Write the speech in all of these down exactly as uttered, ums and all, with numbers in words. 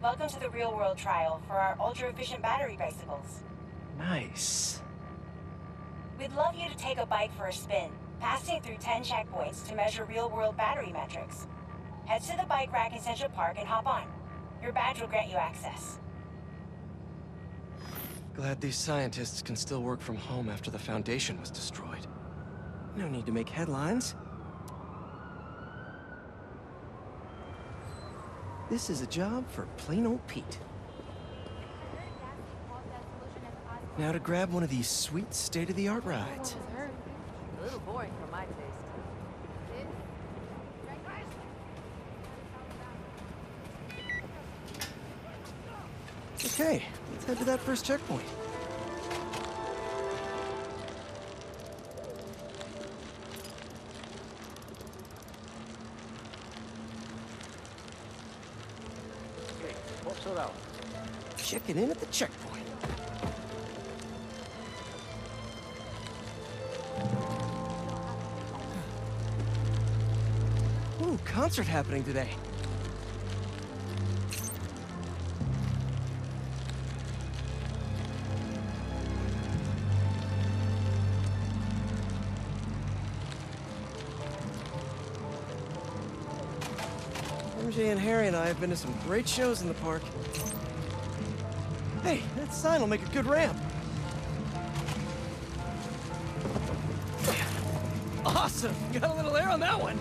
Welcome to the real-world trial for our ultra-efficient battery bicycles. Nice. We'd love you to take a bike for a spin, passing through ten checkpoints to measure real-world battery metrics. Head to the bike rack in Central Park and hop on. Your badge will grant you access. Glad these scientists can still work from home after the Foundation was destroyed. No need to make headlines. This is a job for plain old Pete. Now to grab one of these sweet state-of-the-art rides. A little boring for my taste. Okay, let's head to that first checkpoint. Checking in at the checkpoint. Ooh, concert happening today. M J and Harry and I have been to some great shows in the park. Hey, that sign will make a good ramp. Awesome! Got a little air on that one.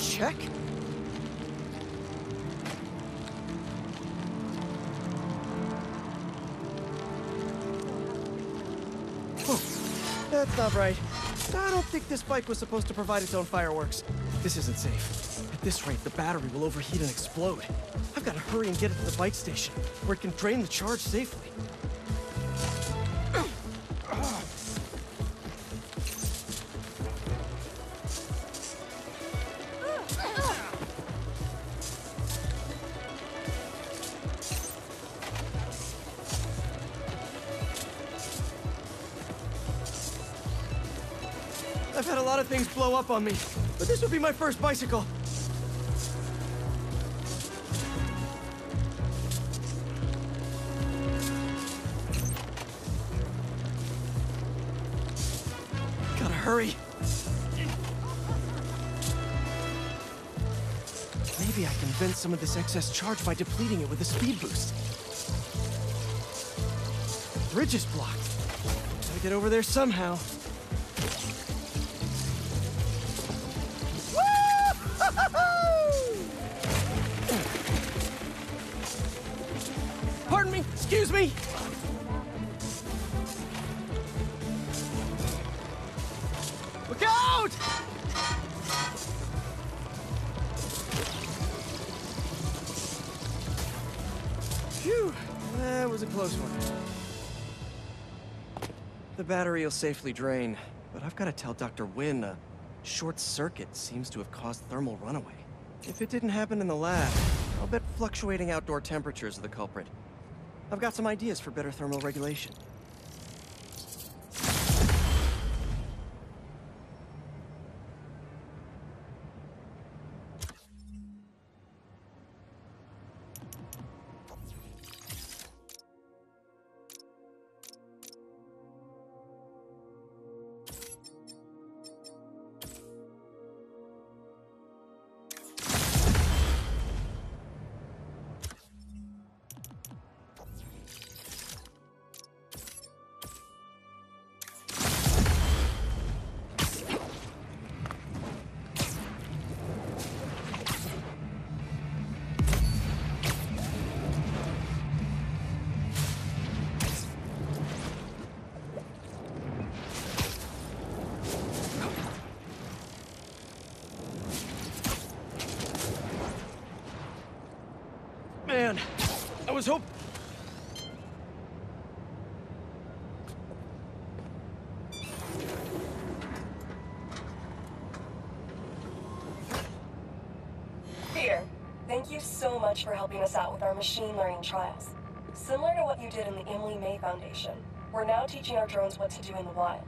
Check. Oh, that's not right. I don't think this bike was supposed to provide its own fireworks. This isn't safe. At this rate, the battery will overheat and explode. I've got to hurry and get it to the bike station, where it can drain the charge safely. I've had a lot of things blow up on me, but this would be my first bicycle. Gotta hurry. Maybe I can vent some of this excess charge by depleting it with a speed boost. The bridge is blocked. Gotta get over there somehow. Excuse me! Look out! Phew, that was a close one. The battery will safely drain, but I've got to tell Doctor Wynn a short circuit seems to have caused thermal runaway. If it didn't happen in the lab, I'll bet fluctuating outdoor temperatures are the culprit. I've got some ideas for better thermal regulation. I was hoping... Peter, thank you so much for helping us out with our machine learning trials. Similar to what you did in the Emily May Foundation, we're now teaching our drones what to do in the wild.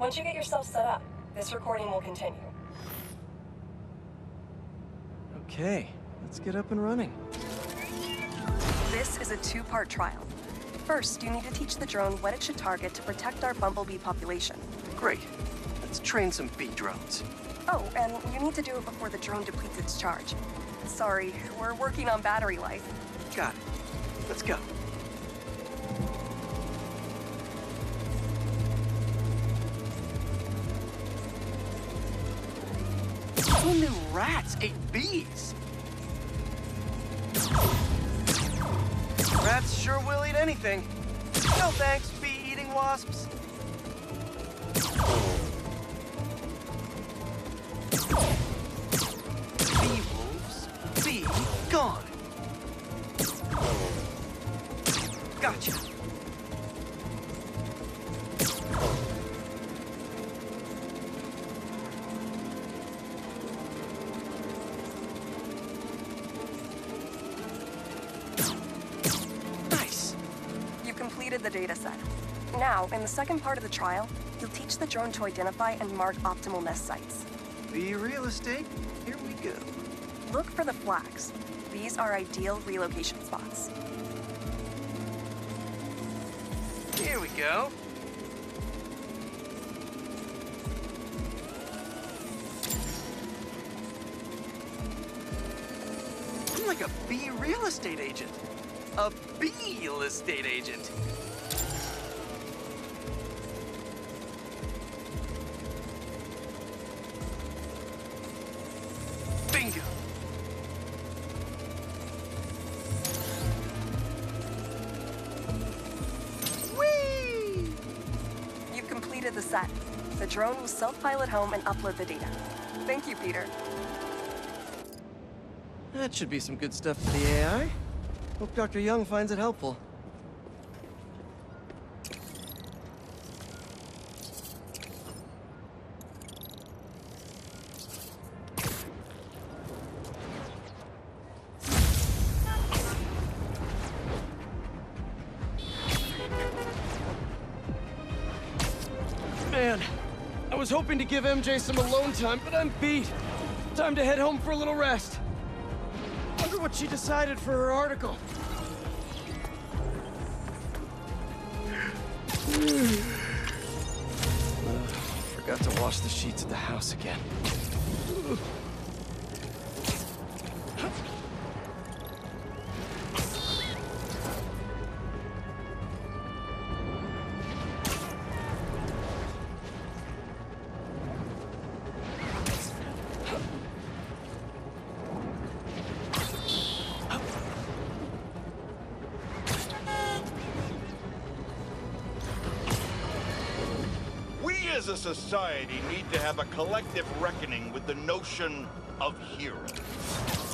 Once you get yourself set up, this recording will continue. Okay, let's get up and running. This is a two-part trial. First, you need to teach the drone what it should target to protect our bumblebee population. Great. Let's train some bee drones. Oh, and you need to do it before the drone depletes its charge. Sorry, we're working on battery life. Got it. Let's go. Only rats ate bees. Rats sure will eat anything. No thanks, bee-eating wasps. Bee wolves, bee gone. Gotcha. The data set. Now, in the second part of the trial, you'll teach the drone to identify and mark optimal nest sites. Bee real estate, here we go. Look for the flags. These are ideal relocation spots. Here we go. I'm like a bee real estate agent. A bee real estate agent. The drone will self-pilot home and upload the data. Thank you, Peter. That should be some good stuff for the A I. Hope Doctor Young finds it helpful. I was hoping to give M J some alone time, but I'm beat. Time to head home for a little rest. Wonder what she decided for her article. uh, forgot to wash the sheets at the house again. We as a society need to have a collective reckoning with the notion of heroes.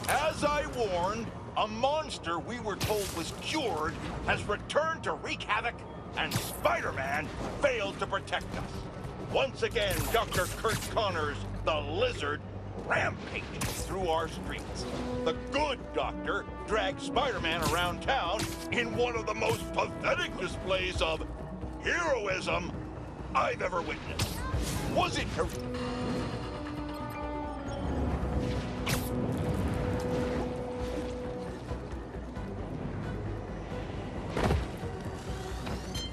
As I warned, a monster we were told was cured has returned to wreak havoc, and Spider-Man failed to protect us. Once again, Doctor Kurt Connors, the Lizard, rampages through our streets. The good doctor dragged Spider-Man around town in one of the most pathetic displays of heroism I've ever witnessed. Was it her?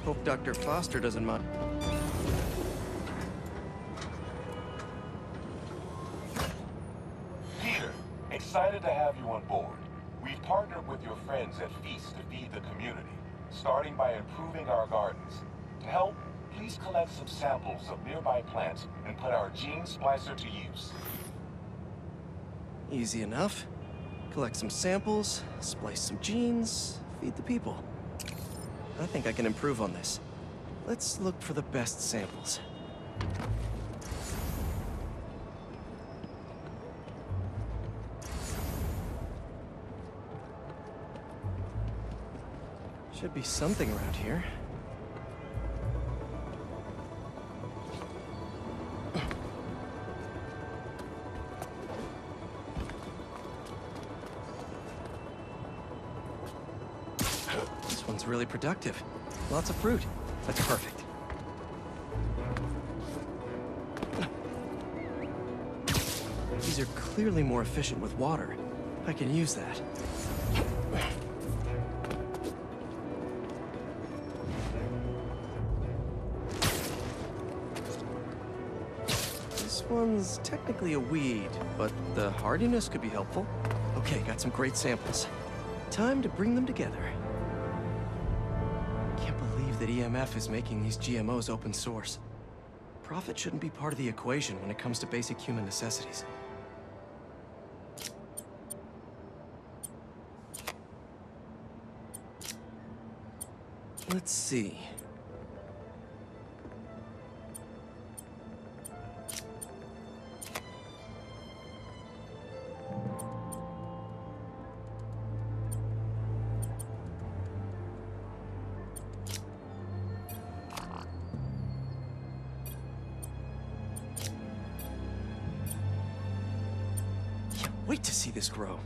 Hope Doctor Foster doesn't mind. Peter, excited to have you on board. We've partnered with your friends at Feast to feed the community, starting by improving our gardens. To help, please collect some samples of nearby plants and put our gene splicer to use. Easy enough. Collect some samples, splice some genes, feed the people. I think I can improve on this. Let's look for the best samples. Should be something around here. Really productive. Lots of fruit. That's perfect. These are clearly more efficient with water. I can use that. This one's technically a weed, but the hardiness could be helpful. Okay, got some great samples. Time to bring them together. Can't believe that E M F is making these G M Os open source. Profit shouldn't be part of the equation when it comes to basic human necessities. Let's see. Can't wait to see this grow.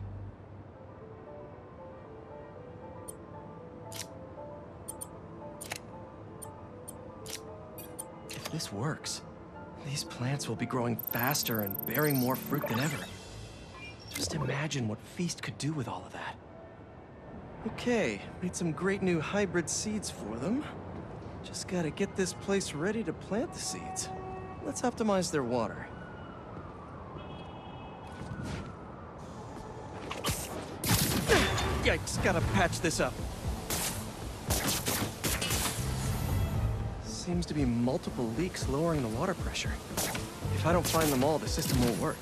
This works. These plants will be growing faster and bearing more fruit than ever. Just imagine what Feast could do with all of that. Okay, made some great new hybrid seeds for them. Just gotta get this place ready to plant the seeds. Let's optimize their water. Yikes, gotta patch this up. Seems to be multiple leaks lowering the water pressure. If I don't find them all, the system won't work.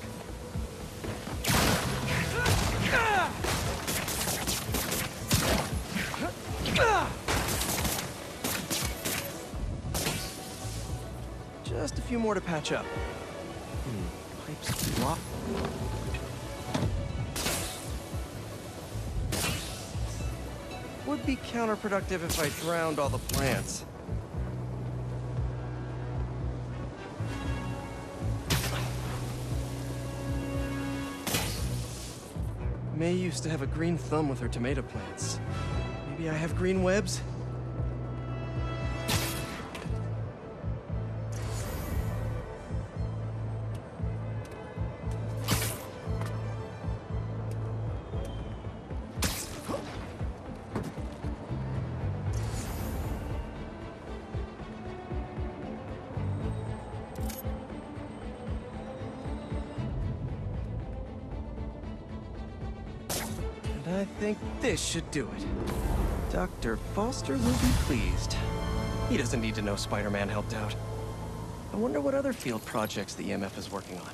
Just a few more to patch up. Hmm, pipes blocked. Would be counterproductive if I drowned all the plants. May used to have a green thumb with her tomato plants. Maybe I have green webs? I think this should do it. Doctor Foster will be pleased. He doesn't need to know Spider-Man helped out. I wonder what other field projects the E M F is working on.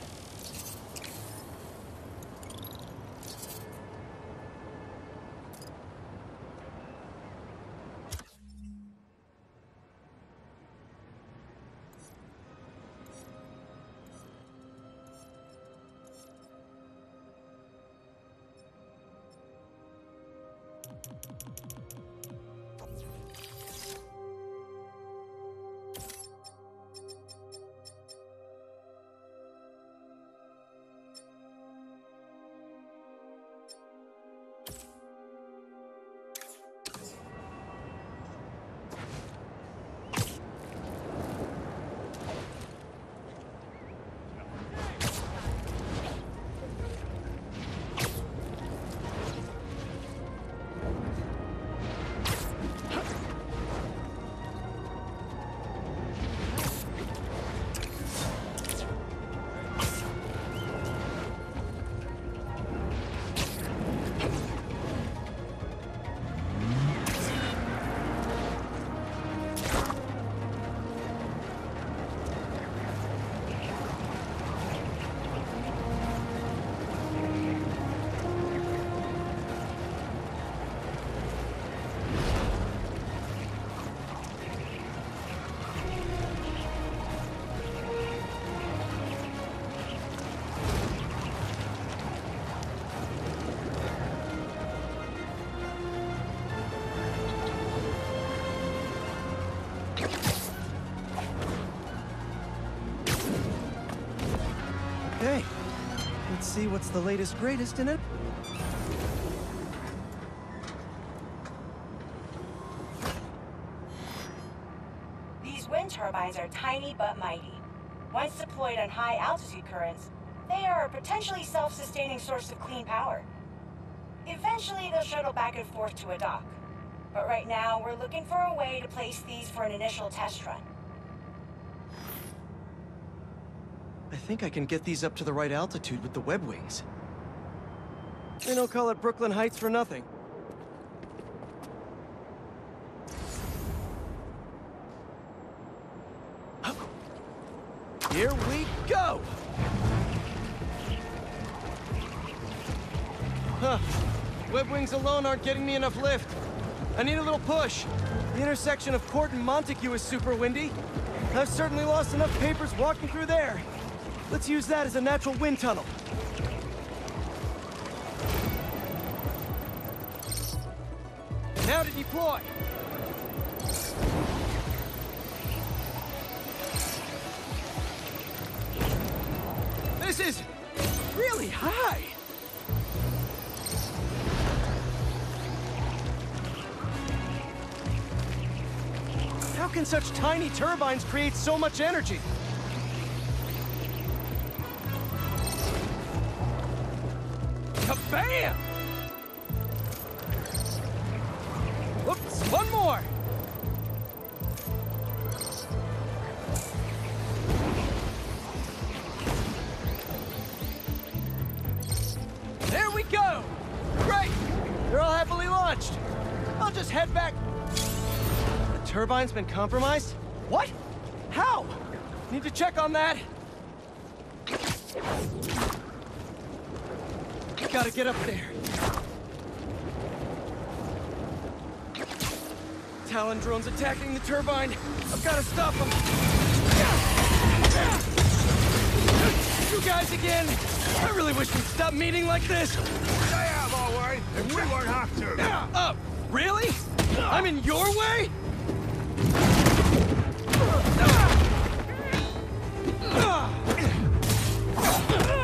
See what's the latest, greatest in it? These wind turbines are tiny but mighty. Once deployed on high altitude currents, they are a potentially self-sustaining source of clean power. Eventually they'll shuttle back and forth to a dock. But right now, we're looking for a way to place these for an initial test run. I think I can get these up to the right altitude with the web wings. They don't call it Brooklyn Heights for nothing. Here we go! Huh. Web wings alone aren't getting me enough lift. I need a little push. The intersection of Court and Montague is super windy. I've certainly lost enough papers walking through there. Let's use that as a natural wind tunnel. Now to deploy. This is really high. How can such tiny turbines create so much energy? Kabam! Whoops, one more! There we go! Great! They're all happily launched. I'll just head back. The turbine's been compromised? What? How? Need to check on that. Gotta get up there. Talon drones attacking the turbine. I've gotta stop them. You guys again? I really wish we'd stop meeting like this. I am all right, and we won't have to. Uh, really? I'm in your way?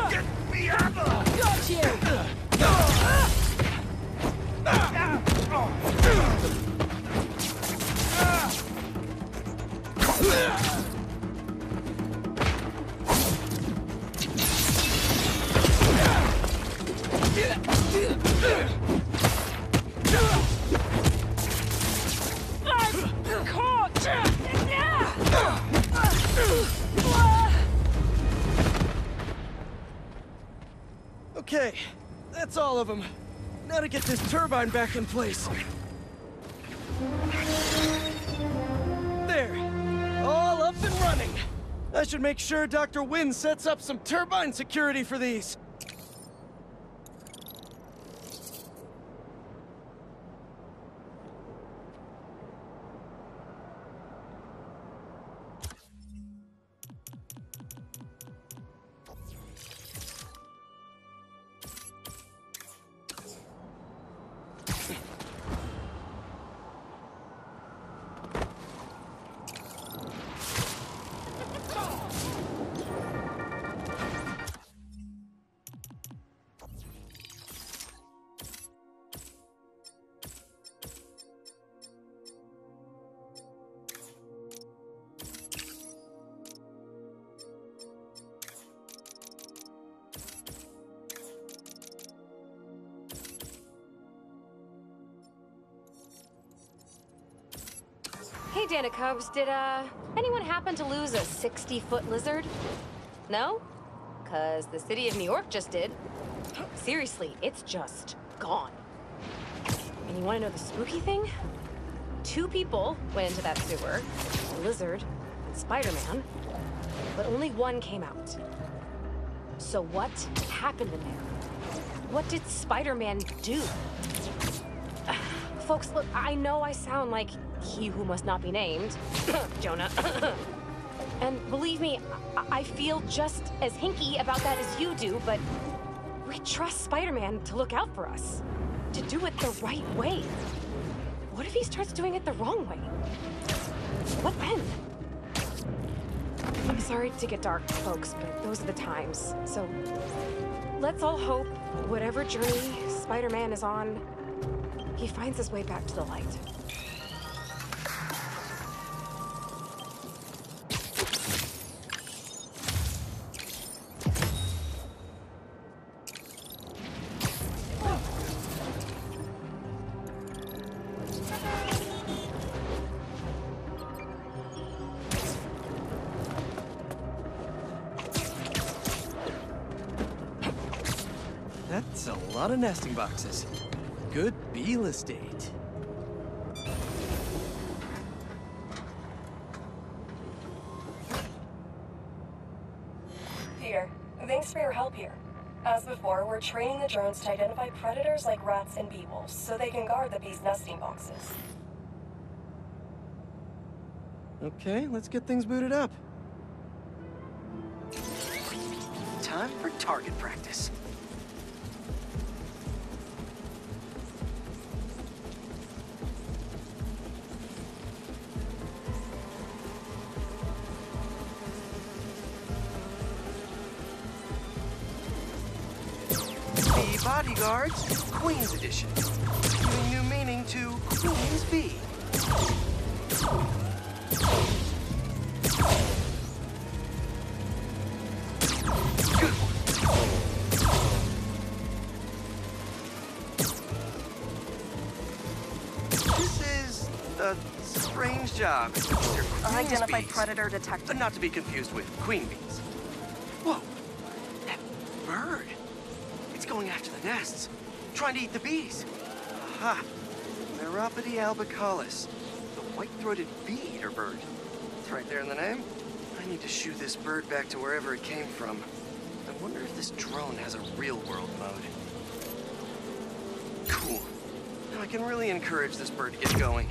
Get me up! Got you! Okay, that's all of them. Now to get this turbine back in place. There, all up and running. I should make sure Doctor Wynn sets up some turbine security for these. Hey, Danicubs, did, uh, anyone happen to lose a sixty-foot lizard? No? Because the city of New York just did. Seriously, it's just gone. And you want to know the spooky thing? Two people went into that sewer, a lizard and Spider-Man, but only one came out. So what happened in there? What did Spider-Man do? Uh, folks, look, I know I sound like he who must not be named, Jonah. And believe me, I, I feel just as hinky about that as you do, but we trust Spider-Man to look out for us, to do it the right way. What if he starts doing it the wrong way? What then? I'm sorry to get dark, folks, but those are the times. So let's all hope whatever journey Spider-Man is on, he finds his way back to the light. A lot of nesting boxes. Good Beale estate. Peter, thanks for your help here. As before, we're training the drones to identify predators like rats and beetles, so they can guard the bees' nesting boxes. Okay, let's get things booted up. Time for target practice. The Bodyguards, Queen's Edition, giving new meaning to Queen's Bee. Job. Unidentified predator detected. But not to be confused with queen bees. Whoa! That bird! It's going after the nests, trying to eat the bees. Aha! Meropidae albicalis, the white-throated bee-eater bird. It's right there in the name. I need to shoo this bird back to wherever it came from. I wonder if this drone has a real-world mode. Cool. Now I can really encourage this bird to get going.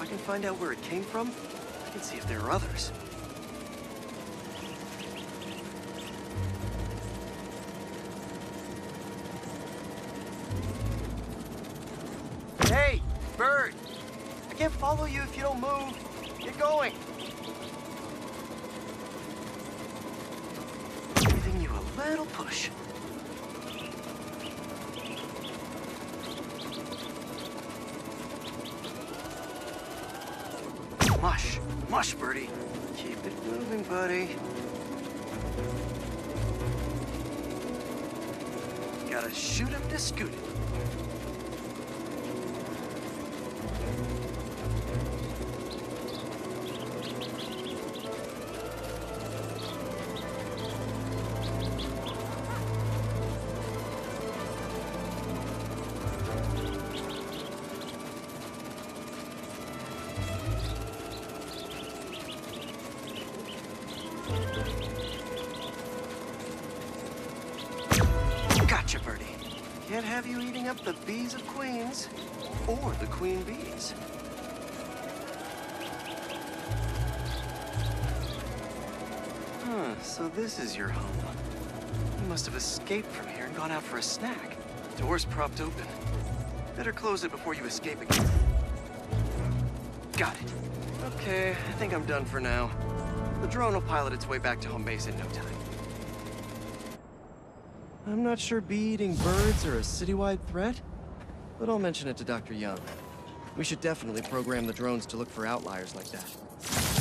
I can find out where it came from. I can see if there are others. Hey, bird! I can't follow you if you don't move. Get going! Giving you a little push. Mush, mush, birdie. Keep it moving, buddy. Gotta shoot him to scoot him. Can't have you eating up the bees of queens, or the queen bees. Huh, so this is your home. You must have escaped from here and gone out for a snack. Door's propped open. Better close it before you escape again. Got it. Okay, I think I'm done for now. The drone will pilot its way back to home base in no time. I'm not sure bee-eating birds are a citywide threat, but I'll mention it to Doctor Young. We should definitely program the drones to look for outliers like that.